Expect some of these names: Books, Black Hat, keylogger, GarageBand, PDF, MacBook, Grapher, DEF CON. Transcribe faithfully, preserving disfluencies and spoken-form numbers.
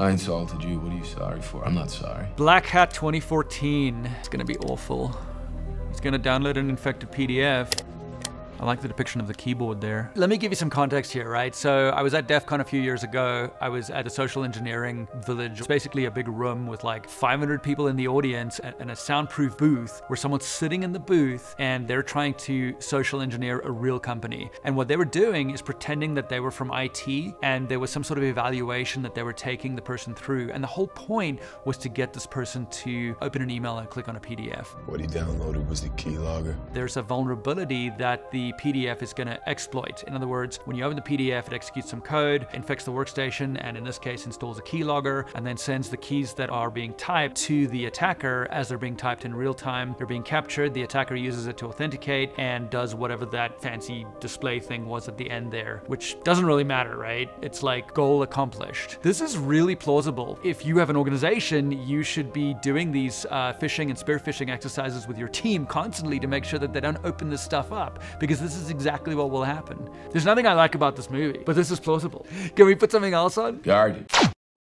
I insulted you. What are you sorry for? I'm not sorry. Black Hat twenty fourteen. It's gonna be awful. It's gonna download an infected P D F. I like the depiction of the keyboard there. Let me give you some context here, right? So I was at DEF CON a few years ago. I was at a social engineering village. It's basically a big room with like five hundred people in the audience and a soundproof booth where someone's sitting in the booth and they're trying to social engineer a real company. And what they were doing is pretending that they were from I T and there was some sort of evaluation that they were taking the person through. And the whole point was to get this person to open an email and click on a P D F. What he downloaded was the keylogger. There's a vulnerability that the P D F is going to exploit. In other words, when you open the P D F, it executes some code, infects the workstation, and in this case installs a keylogger, and then sends the keys that are being typed to the attacker as they're being typed in real time. They're being captured, the attacker uses it to authenticate, and does whatever that fancy display thing was at the end there, which doesn't really matter, right? It's like goal accomplished. This is really plausible. If you have an organization, you should be doing these uh, phishing and spear phishing exercises with your team constantly to make sure that they don't open this stuff up, because this is exactly what will happen. There's nothing I like about this movie, but this is plausible. Can we put something else on? Guard.